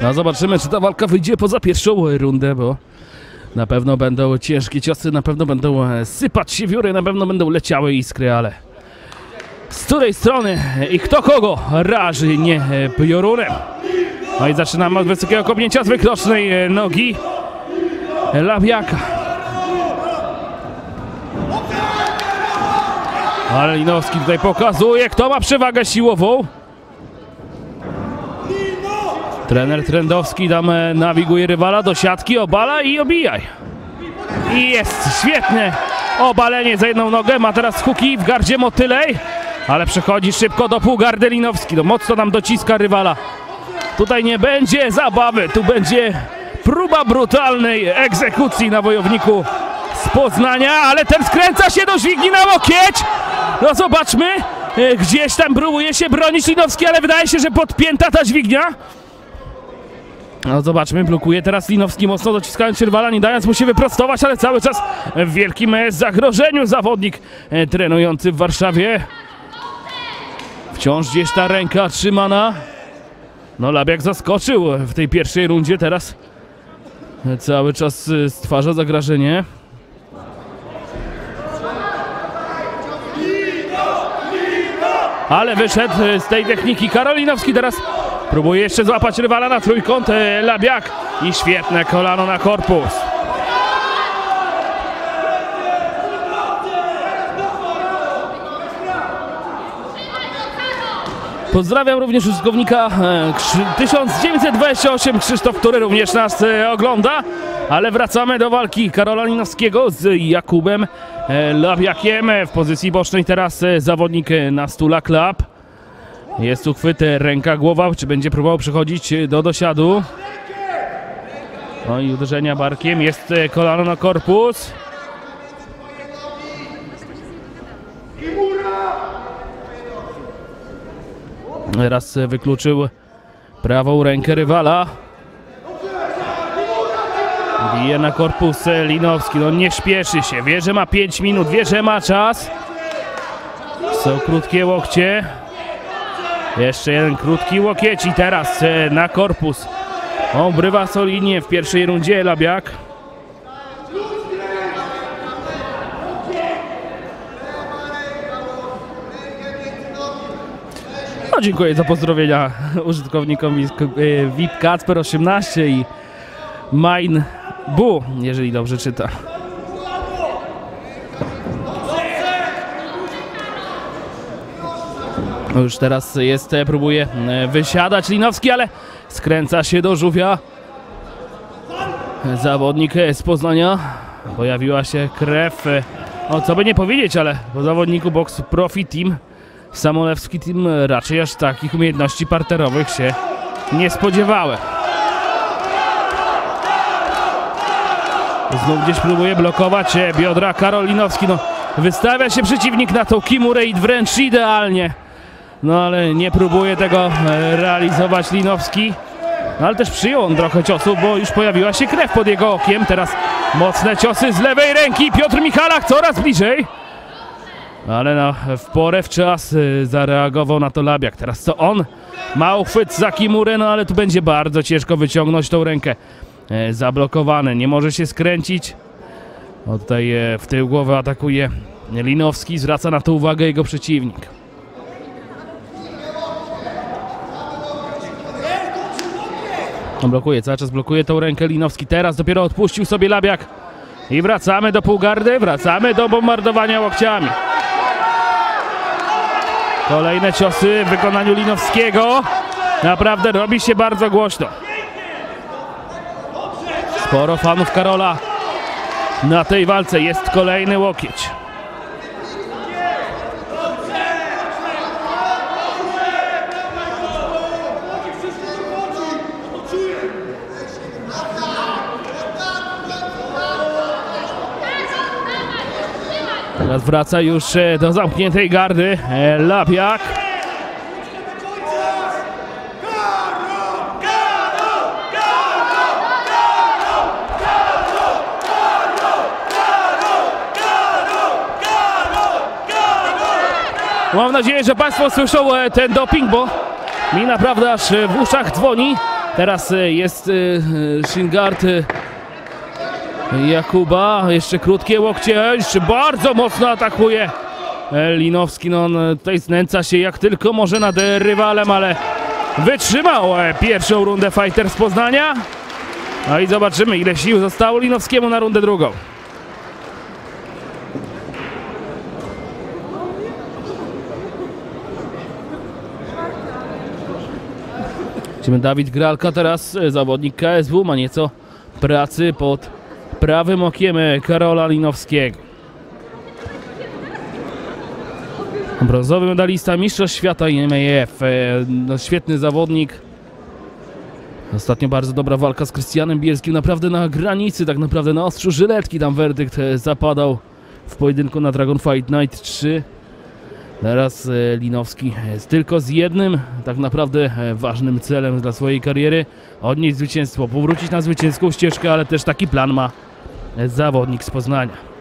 No zobaczymy, czy ta walka wyjdzie poza pierwszą rundę, bo na pewno będą ciężkie ciosy, na pewno będą sypać się wióry, na pewno będą leciały iskry, ale z której strony i kto kogo raży nie piorunem. No i zaczynamy od wysokiego kopnięcia z wykrocznej nogi Labiaka. Ale Linowski tutaj pokazuje, kto ma przewagę siłową. Trener Trendowski tam nawiguje rywala do siatki, obala i obijaj. I jest świetne obalenie za jedną nogę, ma teraz huki w gardzie motylej, ale przechodzi szybko do półgardy Linowski, no mocno nam dociska rywala. Tutaj nie będzie zabawy, tu będzie próba brutalnej egzekucji na wojowniku z Poznania, ale ten skręca się do dźwigni na łokieć. No zobaczmy, gdzieś tam próbuje się bronić Linowski, ale wydaje się, że podpięta ta dźwignia. No zobaczmy, blokuje teraz Linowski mocno, dociskając rywala, nie dając mu się wyprostować, ale cały czas w wielkim zagrożeniu zawodnik trenujący w Warszawie. Wciąż gdzieś ta ręka trzymana. No Labiak zaskoczył w tej pierwszej rundzie, teraz cały czas stwarza zagrożenie. Ale wyszedł z tej techniki Karol Linowski, teraz próbuje jeszcze złapać rywala na trójkąt Labiak i świetne kolano na korpus. Pozdrawiam również użytkownika 1928, Krzysztof Tury również nas ogląda, ale wracamy do walki Karola Linowskiego z Jakubem Labiakiem. W pozycji bocznej teraz zawodnik Nastula Klap. Jest uchwyt, ręka, głowa, czy będzie próbował przechodzić do dosiadu. No i uderzenia barkiem, jest kolano na korpus. Raz wykluczył prawą rękę rywala. Bije na korpus Linowski, no nie śpieszy się, wie, że ma 5 minut, wie, że ma czas. Są krótkie łokcie. Jeszcze jeden krótki łokieć i teraz na korpus. Obrywa solidnie w pierwszej rundzie Labiak. No dziękuję za pozdrowienia użytkownikom VIP Kacper 18 i Main Bu, jeżeli dobrze czyta. Już teraz jest, próbuje wysiadać Linowski, ale skręca się do żółwia. Zawodnik z Poznania. Pojawiła się krew. O, co by nie powiedzieć, ale po zawodniku Box Profi Team, Samulewski Team, raczej aż takich umiejętności parterowych się nie spodziewały. Znów gdzieś próbuje blokować biodra Karol Linowski. No, wystawia się przeciwnik na tą kimurę i wręcz idealnie. No ale nie próbuje tego realizować Linowski, no, ale też przyjął on trochę ciosów, bo już pojawiła się krew pod jego okiem. Teraz mocne ciosy z lewej ręki, Piotr Michalak coraz bliżej. Ale no, w porę, w czas zareagował na to Labiak. Teraz to on ma uchwyt za kimurę, no ale tu będzie bardzo ciężko wyciągnąć tą rękę. Zablokowane, nie może się skręcić. O, tutaj w tył głowy atakuje Linowski, zwraca na to uwagę jego przeciwnik. Blokuje, cały czas blokuje tą rękę Linowski. Teraz dopiero odpuścił sobie Labiak. I wracamy do półgardy, wracamy do bombardowania łokciami. Kolejne ciosy w wykonaniu Linowskiego. Naprawdę robi się bardzo głośno. Sporo fanów Karola na tej walce. Jest kolejny łokieć. Teraz wraca już do zamkniętej gardy Labiak. Mam nadzieję, że Państwo słyszą ten doping, bo mi naprawdę aż w uszach dzwoni. Teraz jest Shingard Jakuba, jeszcze krótkie łokcie, jeszcze bardzo mocno atakuje Linowski, no on tutaj znęca się jak tylko może nad rywalem, ale wytrzymał pierwszą rundę fighter z Poznania. No i zobaczymy, ile sił zostało Linowskiemu na rundę drugą. Widzimy Dawid Gralka teraz, zawodnik KSW, ma nieco pracy pod prawym okiem Karola Linowskiego. Brązowy medalista mistrzostw świata IMAF, świetny zawodnik. Ostatnio bardzo dobra walka z Krystianem Bielskim, naprawdę na granicy, tak naprawdę na ostrzu żyletki tam werdykt zapadał w pojedynku na Dragon Fight Night 3. Teraz Linowski jest tylko z jednym tak naprawdę ważnym celem dla swojej kariery. Odnieść zwycięstwo, powrócić na zwycięską ścieżkę, ale też taki plan ma zawodnik z Poznania.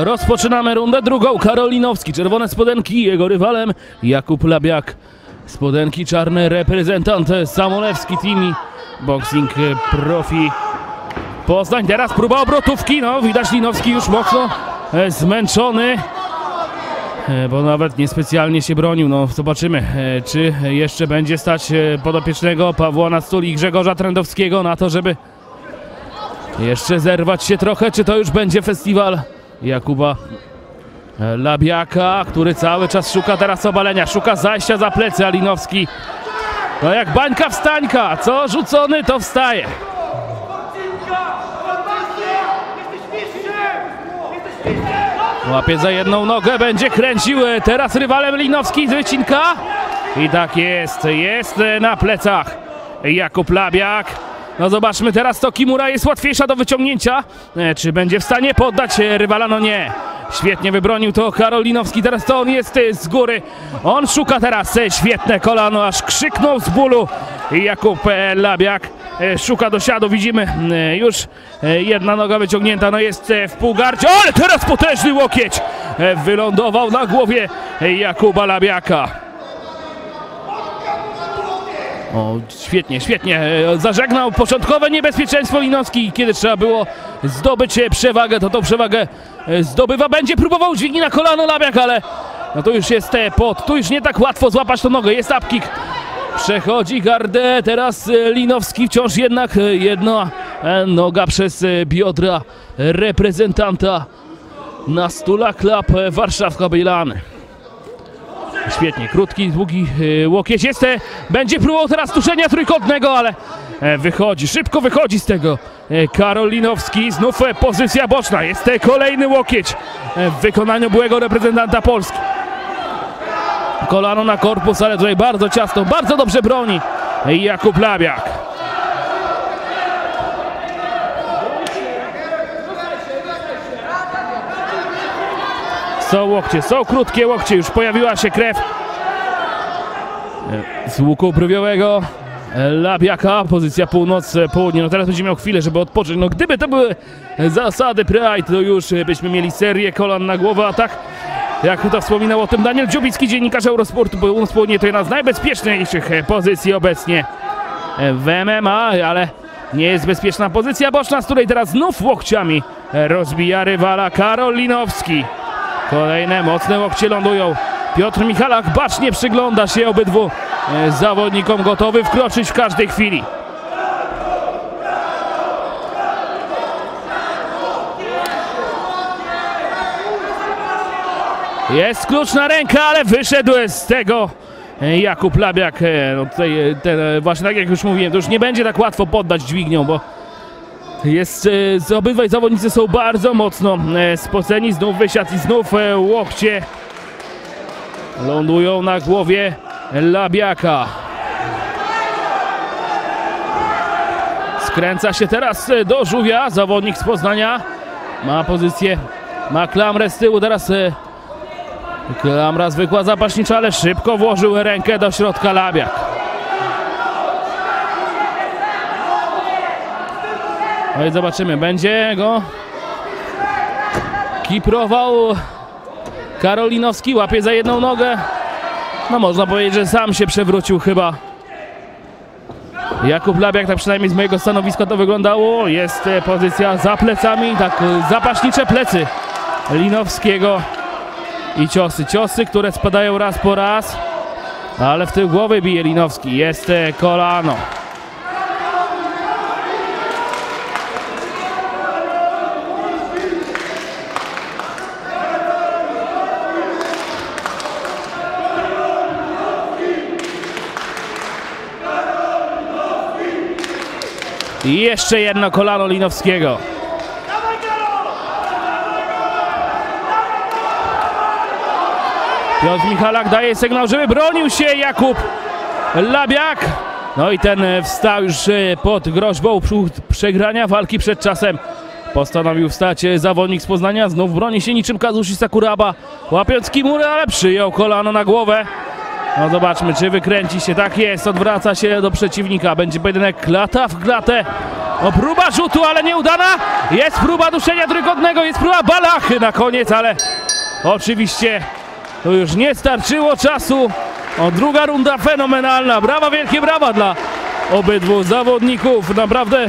Rozpoczynamy rundę drugą. Karol Linowski, czerwone spodenki, jego rywalem Jakub Labiak. Spodenki czarne, reprezentant Samulewski Team, Boxing Profi Poznań. Teraz próba obrotówki, no widać Linowski już mocno zmęczony, bo nawet niespecjalnie się bronił. No zobaczymy, czy jeszcze będzie stać podopiecznego Pawła na stół i Grzegorza Trendowskiego na to, żeby jeszcze zerwać się trochę, czy to już będzie festiwal Jakuba Labiaka, który cały czas szuka teraz obalenia, szuka zajścia za plecy, a Linowski no jak bańka wstańka, co rzucony to wstaje. Łapie za jedną nogę, będzie kręcił teraz rywalem Linowski z wycinka i tak jest, jest na plecach Jakub Labiak. No zobaczmy teraz, to Kimura jest łatwiejsza do wyciągnięcia. Czy będzie w stanie poddać rywala? No nie. Świetnie wybronił to Karol Linowski. Teraz to on jest z góry. On szuka teraz świetne kolano, aż krzyknął z bólu Jakub Labiak. Szuka dosiadu, widzimy już jedna noga wyciągnięta, no jest w półgardzie, ale teraz potężny łokieć wylądował na głowie Jakuba Labiaka. O, świetnie, świetnie. Zażegnał początkowe niebezpieczeństwo Linowski. Kiedy trzeba było zdobyć przewagę, to tą przewagę zdobywa. Będzie próbował dźwigni na kolano Labiak, ale no to już jest pot. Tu już nie tak łatwo złapać tą nogę. Jest upkick. Przechodzi gardę. Teraz Linowski wciąż jednak jedna noga przez biodra reprezentanta na stula klub Warszawka Bejlany. Świetnie, krótki, długi łokieć jest, będzie próbował teraz tuszenia trójkątnego, ale wychodzi, szybko wychodzi z tego Karol Linowski, znów pozycja boczna, jest kolejny łokieć w wykonaniu byłego reprezentanta Polski. Kolano na korpus, ale tutaj bardzo ciasno, bardzo dobrze broni Jakub Labiak. Są łokcie, są krótkie łokcie, już pojawiła się krew z łuku brwiowego Labiaka, pozycja północ-południe. No teraz będzie miał chwilę, żeby odpocząć. No gdyby to były zasady Pride, to już byśmy mieli serię kolan na głowę, a tak jak to wspominał o tym Daniel Dziubicki, dziennikarz Eurosportu, północ-południe to jedna z najbezpieczniejszych pozycji obecnie w MMA, ale nie jest bezpieczna pozycja boczna, z której teraz znów łokciami rozbija rywala Karol Linowski. Kolejne mocne łokcie lądują. Piotr Michalak bacznie przygląda się obydwu zawodnikom, gotowy wkroczyć w każdej chwili. Jest kluczna ręka, ale wyszedł z tego Jakub Labiak. No tutaj, właśnie tak jak już mówiłem, to już nie będzie tak łatwo poddać dźwignią, bo jest, obydwaj zawodnicy są bardzo mocno spoceni, znów wysiadł i znów łokcie lądują na głowie Labiaka. Skręca się teraz do żółwia, zawodnik z Poznania ma pozycję, ma klamrę z tyłu, teraz klamra zwykła zapaśnicza, ale szybko włożył rękę do środka Labiak. No i zobaczymy, będzie go kiprował Karol Linowski, łapie za jedną nogę. No można powiedzieć, że sam się przewrócił chyba. Jakub Labiak, tak przynajmniej z mojego stanowiska to wyglądało. Jest pozycja za plecami, tak zapaśnicze plecy Linowskiego. I ciosy, które spadają raz po raz. Ale w tył głowy bije Linowski. Jest kolano. I jeszcze jedno kolano Linowskiego. Piotr Michalak daje sygnał, żeby bronił się Jakub Labiak. No i ten wstał już pod groźbą przegrania walki przed czasem. Postanowił wstać zawodnik z Poznania. Znów broni się niczym Kazushi Sakuraba. Łapiąc kimurę, ale przyjął kolano na głowę. No zobaczmy, czy wykręci się. Tak jest, odwraca się do przeciwnika. Będzie pojedynek klata w klatę. O, próba rzutu, ale nieudana. Jest próba duszenia trójkątnego, jest próba balachy na koniec, ale oczywiście to już nie starczyło czasu. O, druga runda fenomenalna. Brawa, wielkie brawa dla obydwu zawodników. Naprawdę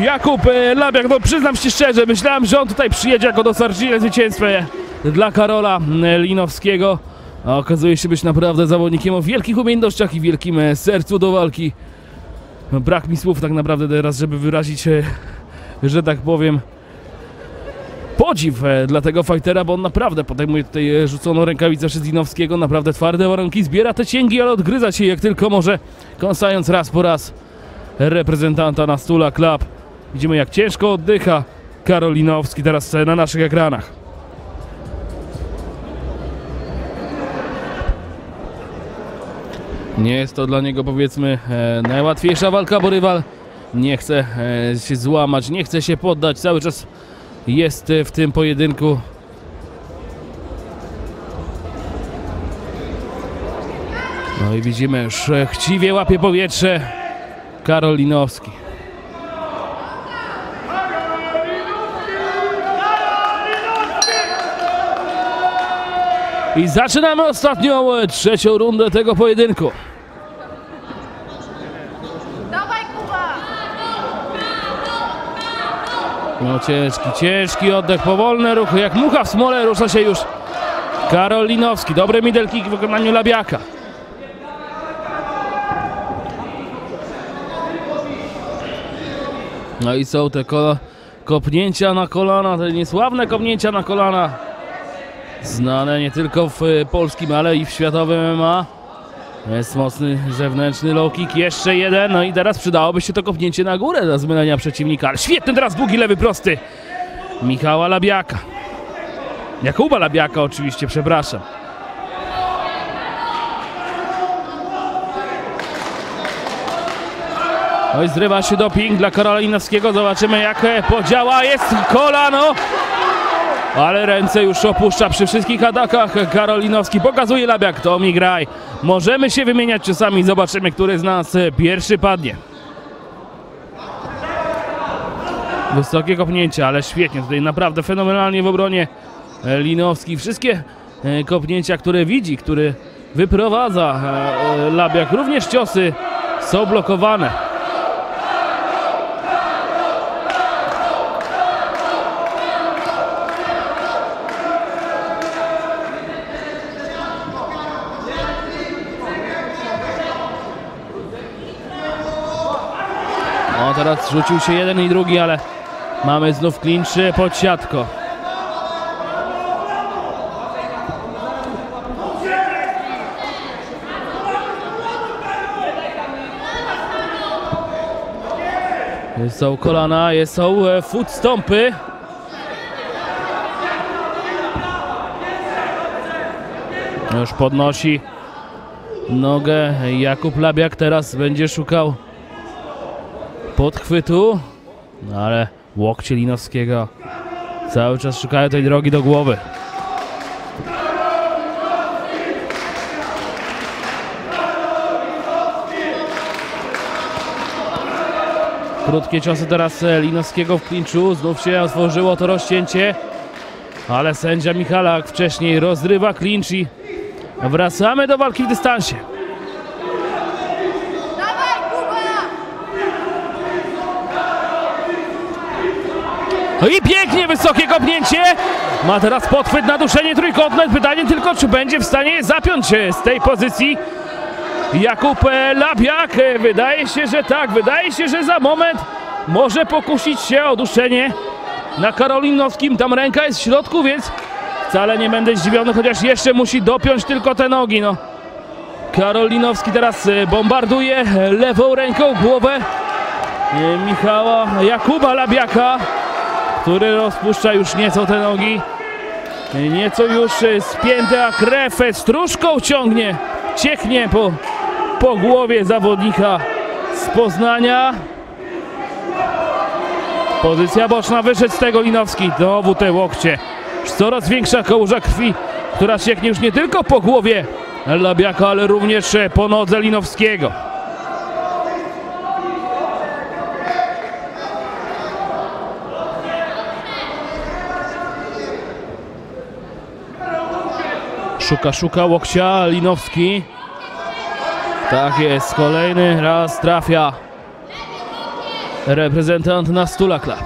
Jakub Labiak, no przyznam się szczerze, myślałem, że on tutaj przyjedzie jako dostarczyciel zwycięstwa dla Karola Linowskiego. A okazuje się być naprawdę zawodnikiem o wielkich umiejętnościach i wielkim sercu do walki. Brak mi słów tak naprawdę teraz, żeby wyrazić, że tak powiem, podziw dla tego fightera, bo on naprawdę podejmuje tutaj rzuconą rękawicę przez Linowskiego, naprawdę twarde warunki, zbiera te cięgi, ale odgryza się jak tylko może, kąsając raz po raz reprezentanta na stula klap. Widzimy, jak ciężko oddycha Karol Linowski teraz na naszych ekranach. Nie jest to dla niego, powiedzmy, najłatwiejsza walka, bo rywal nie chce się złamać, nie chce się poddać. Cały czas jest w tym pojedynku. No i widzimy, już chciwie łapie powietrze Karol Linowski. I zaczynamy ostatnią, trzecią rundę tego pojedynku. Dawaj, Kuba! No ciężki oddech, powolne ruchy, jak mucha w smole rusza się już Karol Linowski. Dobry middle kick w wykonaniu Labiaka. No i są te kopnięcia na kolana, te niesławne kopnięcia na kolana. Znane nie tylko w polskim, ale i w światowym MMA. Jest mocny zewnętrzny low kick, jeszcze jeden, no i teraz przydałoby się to kopnięcie na górę dla zmieniania przeciwnika. Ale świetny teraz długi lewy prosty Michała Labiaka. Jakuba Labiaka oczywiście, przepraszam. No i zrywa się doping dla Karola Linowskiego, zobaczymy jak podziała, jest kolano. Ale ręce już opuszcza przy wszystkich atakach Karol Linowski. Pokazuje Labiak, to mi graj. Możemy się wymieniać ciosami. Zobaczymy, który z nas pierwszy padnie. Wysokie kopnięcie, ale świetnie. Tutaj naprawdę fenomenalnie w obronie Linowski. Wszystkie kopnięcia, które widzi, który wyprowadza Labiak. Również ciosy są blokowane. Teraz rzucił się jeden i drugi, ale mamy znów klincz pod siatko. Są kolana, są foot stompy. Już podnosi nogę Jakub Labiak, teraz będzie szukał podchwytu, no ale łokcie Linowskiego cały czas szukają tej drogi do głowy. Krótkie ciosy teraz Linowskiego w klinczu. Znów się otworzyło to rozcięcie. Ale sędzia Michalak wcześniej rozrywa klincz i wracamy do walki w dystansie. I pięknie wysokie kopnięcie. Ma teraz podchwyt na duszenie trójkątne. Pytanie tylko, czy będzie w stanie zapiąć się z tej pozycji Jakub Labiak. Wydaje się, że tak. Wydaje się, że za moment może pokusić się o duszenie na Karolinowskim. Tam ręka jest w środku, więc wcale nie będę zdziwiony, chociaż jeszcze musi dopiąć tylko te nogi. No. Karolinowski teraz bombarduje lewą ręką głowę Michała Jakuba Labiaka, który rozpuszcza już nieco te nogi, nieco już spięte, a krew stróżką ciągnie, cieknie po głowie zawodnika z Poznania. Pozycja boczna, wyszedł z tego Linowski, znowu te łokcie, coraz większa kałuża krwi, która cieknie już nie tylko po głowie Labiaka, ale również po nodze Linowskiego. Szuka łokcia Linowski. Tak jest, kolejny raz trafia reprezentant na Stula Club.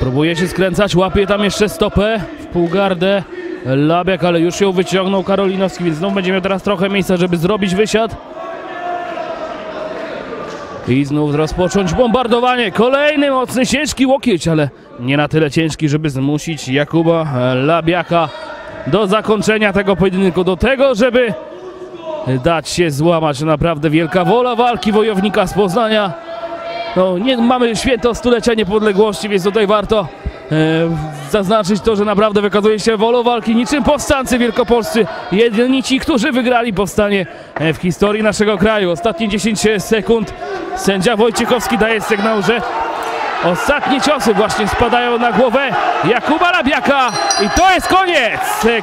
Próbuje się skręcać, łapie tam jeszcze stopę w półgardę Labiak, ale już ją wyciągnął Karolinowski, więc znów będzie miał teraz trochę miejsca, żeby zrobić wysiad. I znów rozpocząć bombardowanie. Kolejny mocny, ciężki łokieć, ale nie na tyle ciężki, żeby zmusić Jakuba Labiaka do zakończenia tego pojedynku, do tego, żeby dać się złamać. Naprawdę wielka wola walki wojownika z Poznania. No, nie mamy święto stulecia niepodległości, więc tutaj warto zaznaczyć to, że naprawdę wykazuje się wolą walki niczym powstańcy wielkopolscy, jedyni ci, którzy wygrali powstanie w historii naszego kraju. Ostatnie 10 sekund, sędzia Wojciechowski daje sygnał, że ostatnie ciosy właśnie spadają na głowę Jakuba Labiaka i to jest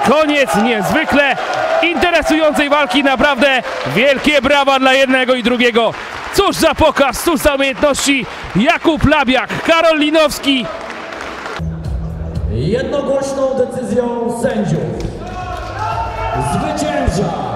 koniec, niezwykle interesującej walki, naprawdę wielkie brawa dla jednego i drugiego. Cóż za pokaz, cóż za umiejętności, Jakub Labiak, Karol Linowski. Jednogłośną decyzją sędziów zwycięża